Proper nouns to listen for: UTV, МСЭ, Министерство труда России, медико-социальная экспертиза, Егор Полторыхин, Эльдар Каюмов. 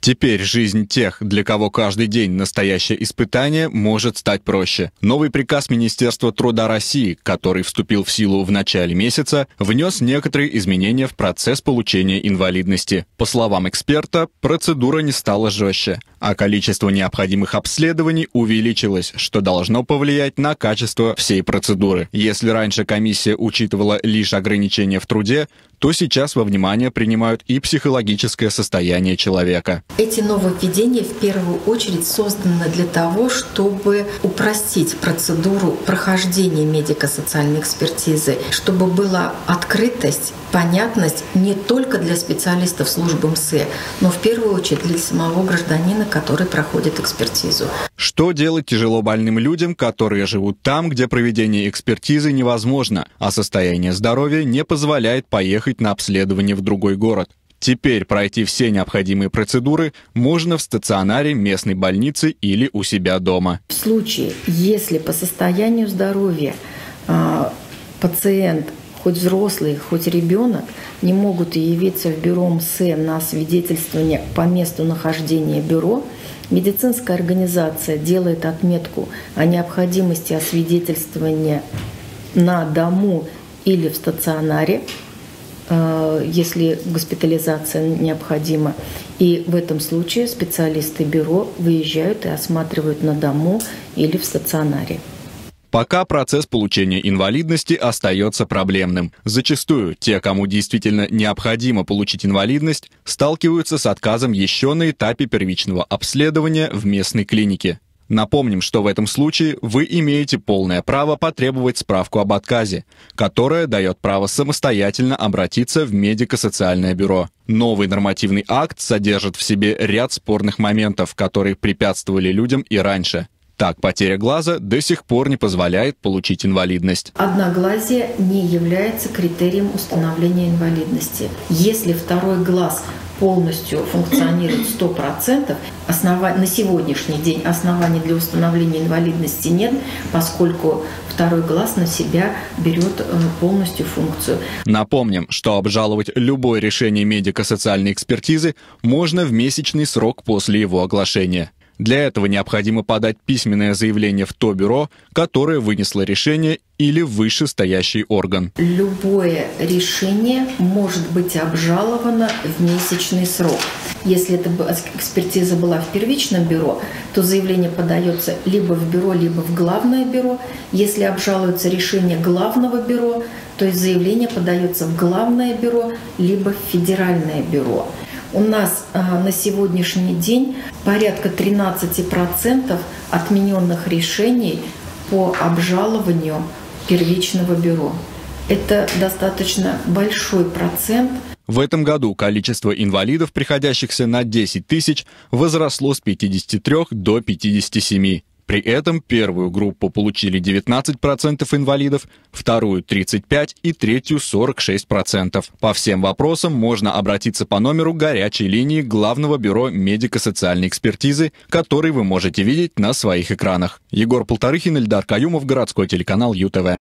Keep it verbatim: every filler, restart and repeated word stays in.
Теперь жизнь тех, для кого каждый день настоящее испытание, может стать проще. Новый приказ Министерства труда России, который вступил в силу в начале месяца, внес некоторые изменения в процесс получения инвалидности. По словам эксперта, процедура не стала жестче, а количество необходимых обследований увеличилось, что должно повлиять на качество всей процедуры. Если раньше комиссия учитывала лишь ограничения в труде, то сейчас во внимание принимают и психологическое состояние человека. Эти нововведения в первую очередь созданы для того, чтобы упростить процедуру прохождения медико-социальной экспертизы, чтобы была открытость, понятность не только для специалистов службы МСЭ, но в первую очередь для самого гражданина, который проходит экспертизу. Что делать тяжелобольным людям, которые живут там, где проведение экспертизы невозможно, а состояние здоровья не позволяет поехать на обследование в другой город? Теперь пройти все необходимые процедуры можно в стационаре местной больницы или у себя дома. В случае, если по состоянию здоровья э, пациент, хоть взрослый, хоть ребенок, не могут явиться в бюро МСЭ на свидетельствование по месту нахождения бюро, медицинская организация делает отметку о необходимости освидетельствования на дому или в стационаре, если госпитализация необходима. И в этом случае специалисты бюро выезжают и осматривают на дому или в стационаре. Пока процесс получения инвалидности остается проблемным. Зачастую те, кому действительно необходимо получить инвалидность, сталкиваются с отказом еще на этапе первичного обследования в местной клинике. Напомним, что в этом случае вы имеете полное право потребовать справку об отказе, которая дает право самостоятельно обратиться в медико-социальное бюро. Новый нормативный акт содержит в себе ряд спорных моментов, которые препятствовали людям и раньше. Так, потеря глаза до сих пор не позволяет получить инвалидность. Одноглазие не является критерием установления инвалидности. Если второй глаз полностью функционирует сто процентов, оснований, на сегодняшний день оснований для установления инвалидности нет, поскольку второй глаз на себя берет полностью функцию. Напомним, что обжаловать любое решение медико-социальной экспертизы можно в месячный срок после его оглашения. Для этого необходимо подать письменное заявление в то бюро, которое вынесло решение, или вышестоящий орган. Любое решение может быть обжаловано в месячный срок. Если эта экспертиза была в первичном бюро, то заявление подается либо в бюро, либо в главное бюро. Если обжалуется решение главного бюро, то есть заявление подается в главное бюро, либо в федеральное бюро. У нас э, на сегодняшний день порядка тринадцати процентов отмененных решений по обжалованию первичного бюро. Это достаточно большой процент. В этом году количество инвалидов, приходящихся на десять тысяч, возросло с пятидесяти трёх до пятидесяти семи. При этом первую группу получили девятнадцать процентов инвалидов, вторую – тридцать пять процентов и третью – сорок шесть процентов. По всем вопросам можно обратиться по номеру горячей линии Главного бюро медико-социальной экспертизы, который вы можете видеть на своих экранах. Егор Полторыхин, Эльдар Каюмов, городской телеканал ю тэ вэ.